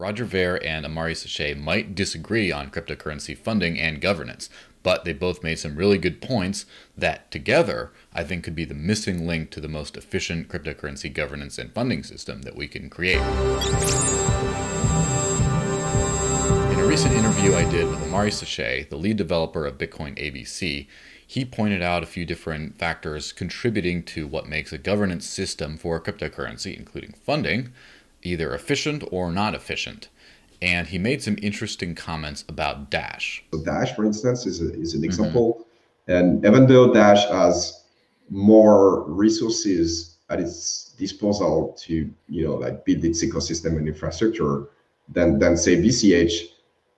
Roger Ver and Amaury Séchet might disagree on cryptocurrency funding and governance, but they both made some really good points that together I think could be the missing link to the most efficient cryptocurrency governance and funding system that we can create. In a recent interview I did with Amaury Séchet, the lead developer of Bitcoin ABC, he pointed out a few different factors contributing to what makes a governance system for a cryptocurrency, including funding, either efficient or not efficient. And he made some interesting comments about Dash. So Dash, for instance, is an example. And even though Dash has more resources at its disposal to, like build its ecosystem and infrastructure than say BCH,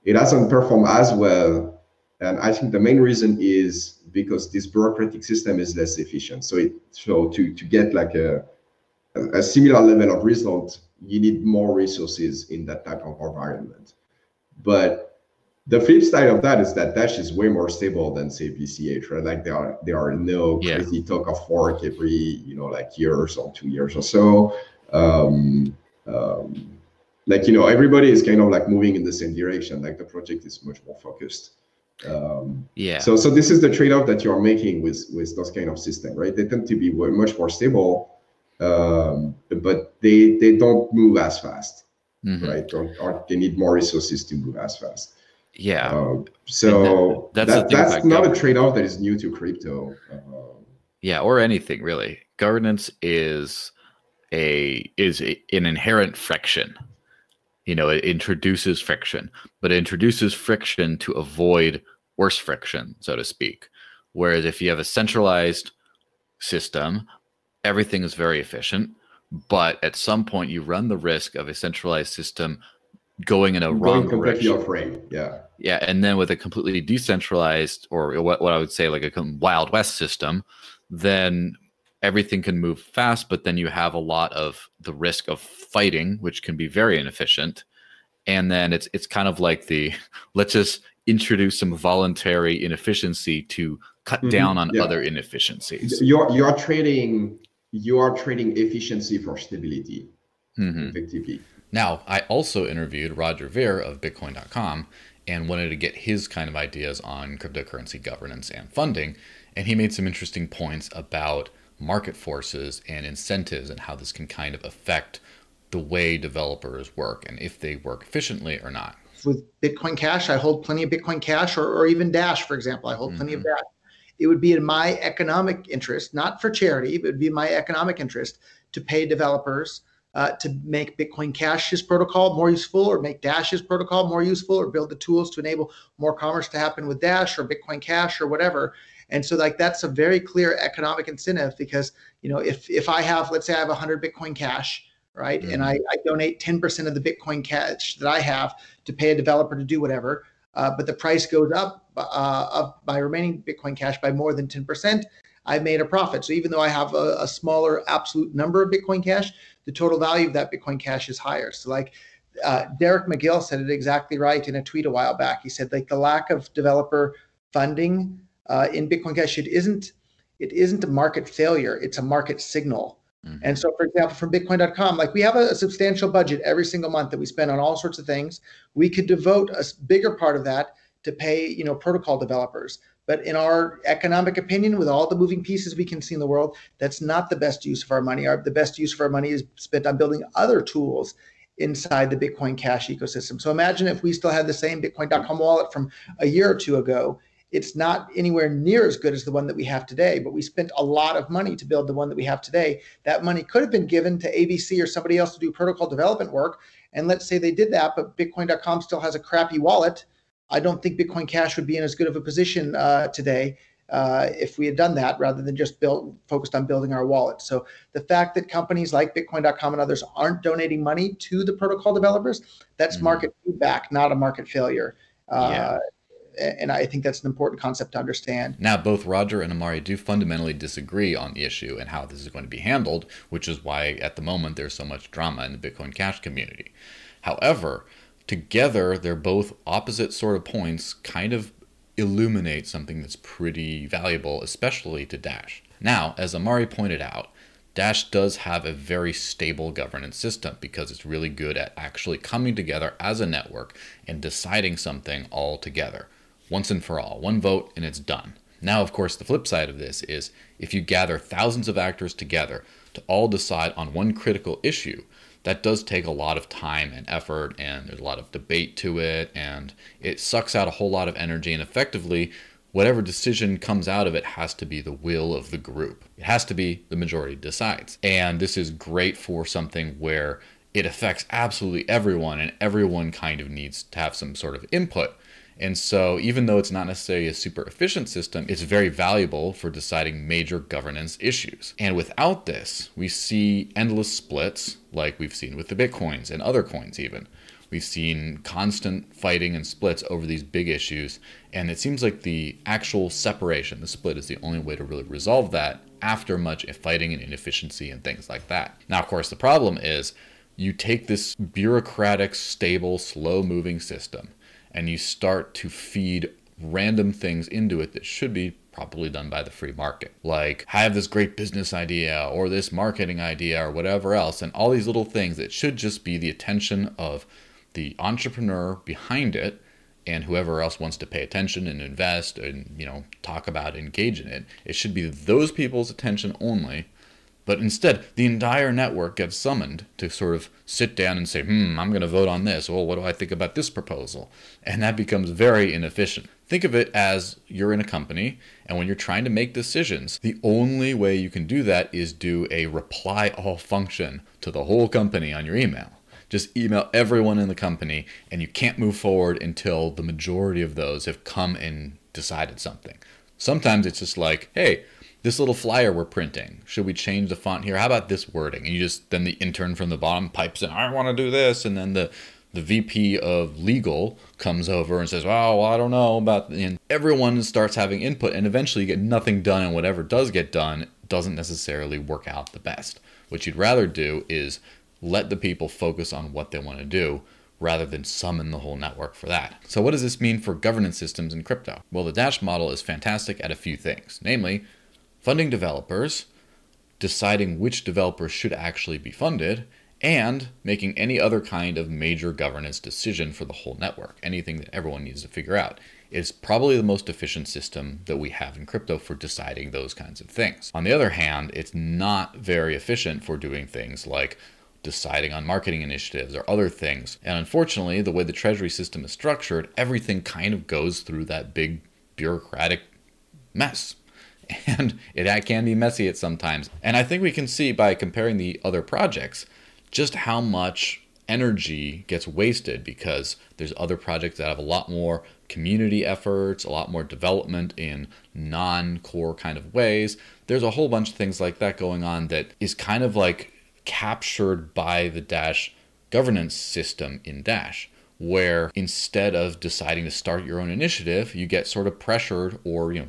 it hasn't performed as well. And I think the main reason is because this bureaucratic system is less efficient. So to get like a similar level of result, you need more resources in that type of environment. But the flip side of that is that Dash is way more stable than say BCH, right? Like there are no crazy talk of fork every year or so, 2 years or so. Everybody is kind of like moving in the same direction. Like the project is much more focused. So this is the trade-off that you're making with those kind of systems, right? They tend to be much more stable. But they don't move as fast, right? Or they need more resources to move as fast. Yeah. So that's not a trade-off that is new to crypto. Yeah, or anything really. Governance is an inherent friction. It introduces friction, but it introduces friction to avoid worse friction, so to speak. Whereas if you have a centralized system, everything is very efficient, but at some point you run the risk of a centralized system going in a wrong direction. Yeah. And then with a completely decentralized, or what I would say like a Wild West system, then everything can move fast, but then you have a lot of the risk of fighting, which can be very inefficient. And then it's kind of like the, let's just introduce some voluntary inefficiency to cut down on other inefficiencies. You are trading efficiency for stability, effectively. Now, I also interviewed Roger Ver of Bitcoin.com and wanted to get his kind of ideas on cryptocurrency governance and funding. And he made some interesting points about market forces and incentives and how this can kind of affect the way developers work and if they work efficiently or not. With Bitcoin Cash, I hold plenty of Bitcoin Cash, or even Dash, for example, I hold plenty of Dash. It would be in my economic interest, not for charity, but it would be my economic interest to pay developers to make Bitcoin Cash's protocol more useful, or make Dash's protocol more useful, or build the tools to enable more commerce to happen with Dash or Bitcoin Cash or whatever. And so like that's a very clear economic incentive, because if I have, let's say I have 100 Bitcoin Cash, right? And I donate 10% of the Bitcoin Cash that I have to pay a developer to do whatever, but the price goes up by remaining Bitcoin Cash by more than 10%, I've made a profit. So even though I have a smaller absolute number of Bitcoin Cash, the total value of that Bitcoin Cash is higher. So like Derek McGill said it exactly right in a tweet a while back. He said like the lack of developer funding in Bitcoin Cash, it isn't a market failure, it's a market signal. And so, for example, from Bitcoin.com, like we have a substantial budget every single month that we spend on all sorts of things. We could devote a bigger part of that to pay, protocol developers. But in our economic opinion, with all the moving pieces we can see in the world, that's not the best use of our money. The best use of our money is spent on building other tools inside the Bitcoin Cash ecosystem. So imagine if we still had the same Bitcoin.com wallet from a year or two ago. It's not anywhere near as good as the one that we have today, but we spent a lot of money to build the one that we have today. That money could have been given to ABC or somebody else to do protocol development work. And let's say they did that, but Bitcoin.com still has a crappy wallet. I don't think Bitcoin Cash would be in as good of a position today if we had done that, rather than just focused on building our wallet. So the fact that companies like Bitcoin.com and others aren't donating money to the protocol developers, that's market feedback, not a market failure. And I think that's an important concept to understand. Now, both Roger and Amaury do fundamentally disagree on the issue and how this is going to be handled, which is why at the moment there's so much drama in the Bitcoin Cash community. However, together, they're both opposite sort of points kind of illuminate something that's pretty valuable, especially to Dash. Now, as Amaury pointed out, Dash does have a very stable governance system because it's really good at actually coming together as a network and deciding something all together, once and for all, one vote and it's done. Now, of course, the flip side of this is if you gather thousands of actors together to all decide on one critical issue, that does take a lot of time and effort, and there's a lot of debate to it, and it sucks out a whole lot of energy, and effectively, whatever decision comes out of it has to be the will of the group. It has to be the majority decides. And this is great for something where it affects absolutely everyone, and everyone kind of needs to have some sort of input. And so even though it's not necessarily a super efficient system, it's very valuable for deciding major governance issues. And without this, we see endless splits like we've seen with the Bitcoins and other coins even. We've seen constant fighting and splits over these big issues. And it seems like the actual separation, the split, is the only way to really resolve that after much fighting and inefficiency and things like that. Now, of course, the problem is you take this bureaucratic, stable, slow-moving system and you start to feed random things into it that should be probably done by the free market. Like, I have this great business idea or this marketing idea or whatever else, and all these little things that should just be the attention of the entrepreneur behind it and whoever else wants to pay attention and invest and, you know, talk about, engage in it. It should be those people's attention only. But instead, the entire network gets summoned to sort of sit down and say, I'm going to vote on this. Well, what do I think about this proposal? And that becomes very inefficient. Think of it as you're in a company, and when you're trying to make decisions, the only way you can do that is do a reply all function to the whole company on your email. Just email everyone in the company, and you can't move forward until the majority of those have come and decided something. Sometimes it's just like, hey, this little flyer we're printing, should we change the font here? How about this wording? And you just, then the intern from the bottom pipes in, I want to do this. And then the VP of legal comes over and says, oh, well, I don't know about, and everyone starts having input, and eventually you get nothing done, and whatever does get done doesn't necessarily work out the best. What you'd rather do is let the people focus on what they want to do rather than summon the whole network for that. So what does this mean for governance systems in crypto? Well, the Dash model is fantastic at a few things, namely funding developers, deciding which developers should actually be funded, and making any other kind of major governance decision for the whole network, anything that everyone needs to figure out. It's probably the most efficient system that we have in crypto for deciding those kinds of things. On the other hand, it's not very efficient for doing things like deciding on marketing initiatives or other things. And unfortunately, the way the treasury system is structured, everything kind of goes through that big bureaucratic mess. And it can be messy at sometimes. And I think we can see by comparing the other projects just how much energy gets wasted, because there's other projects that have a lot more community efforts, a lot more development in non-core kind of ways. There's a whole bunch of things like that going on that is kind of like captured by the Dash governance system in Dash, where instead of deciding to start your own initiative, you get sort of pressured, or, you know,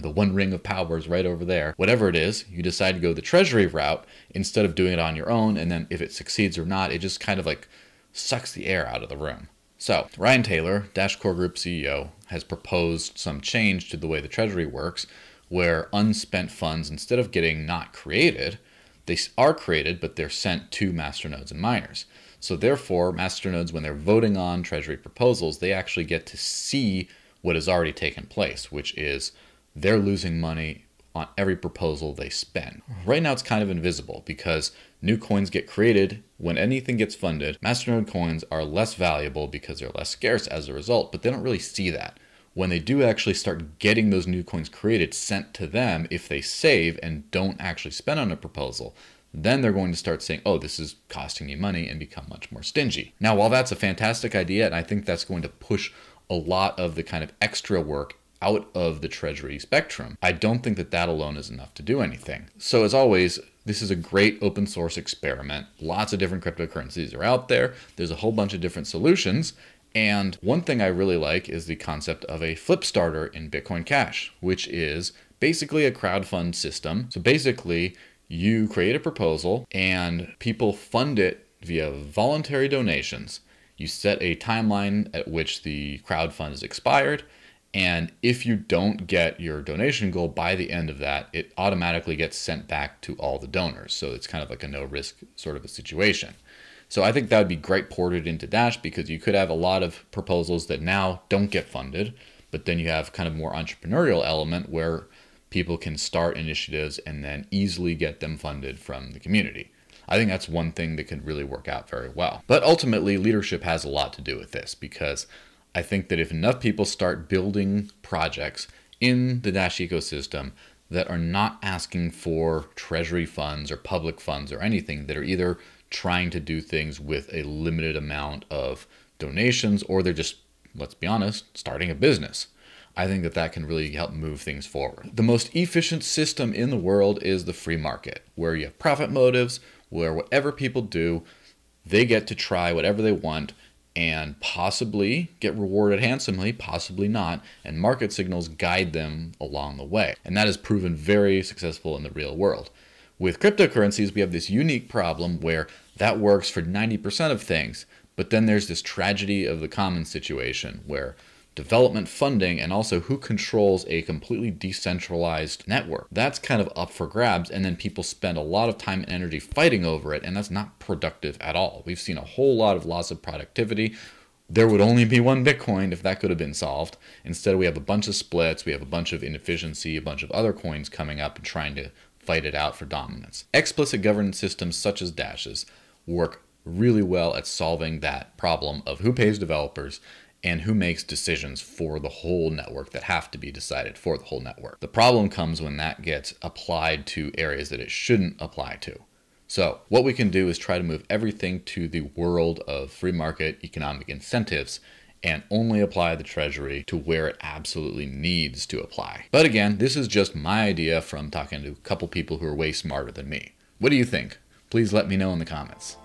the one ring of power is right over there. Whatever it is, you decide to go the treasury route instead of doing it on your own. And then if it succeeds or not, it just kind of like sucks the air out of the room. So Ryan Taylor, Dash Core Group CEO, has proposed some change to the way the treasury works, where unspent funds, instead of getting not created, they are created, but they're sent to masternodes and miners. So therefore, masternodes, when they're voting on treasury proposals, they actually get to see what has already taken place, which is they're losing money on every proposal they spend. Right now, it's kind of invisible because new coins get created when anything gets funded. Masternode coins are less valuable because they're less scarce as a result, but they don't really see that. When they do actually start getting those new coins created, sent to them, if they save and don't actually spend on a proposal, then they're going to start saying, oh, this is costing me money, and become much more stingy. Now, while that's a fantastic idea, and I think that's going to push a lot of the kind of extra work out of the treasury spectrum, I don't think that that alone is enough to do anything. So as always, this is a great open source experiment. Lots of different cryptocurrencies are out there. There's a whole bunch of different solutions. And one thing I really like is the concept of a flipstarter in Bitcoin Cash, which is basically a crowdfund system. So basically, you create a proposal and people fund it via voluntary donations. You set a timeline at which the crowdfund is expired, And if you don't get your donation goal by the end of that, it automatically gets sent back to all the donors. So it's kind of like a no risk sort of a situation. So I think that would be great ported into Dash, because you could have a lot of proposals that now don't get funded, but then you have kind of more entrepreneurial element where people can start initiatives and then easily get them funded from the community. I think that's one thing that could really work out very well. But ultimately, leadership has a lot to do with this, because I think that if enough people start building projects in the Dash ecosystem that are not asking for treasury funds or public funds or anything, that are either trying to do things with a limited amount of donations, or they're just, let's be honest, starting a business, I think that that can really help move things forward. The most efficient system in the world is the free market, where you have profit motives, where whatever people do, they get to try whatever they want and possibly get rewarded handsomely, possibly not, and market signals guide them along the way. And that has proven very successful in the real world. With cryptocurrencies, we have this unique problem where that works for 90% of things, but then there's this tragedy of the commons situation where development funding, and also who controls a completely decentralized network, that's kind of up for grabs. And then people spend a lot of time and energy fighting over it, and that's not productive at all. We've seen a whole lot of loss of productivity. There would only be one Bitcoin if that could have been solved. Instead, we have a bunch of splits, we have a bunch of inefficiency, a bunch of other coins coming up and trying to fight it out for dominance. Explicit governance systems such as Dash's work really well at solving that problem of who pays developers and who makes decisions for the whole network that have to be decided for the whole network. The problem comes when that gets applied to areas that it shouldn't apply to. So what we can do is try to move everything to the world of free market economic incentives and only apply the treasury to where it absolutely needs to apply. But again, this is just my idea from talking to a couple people who are way smarter than me. What do you think? Please let me know in the comments.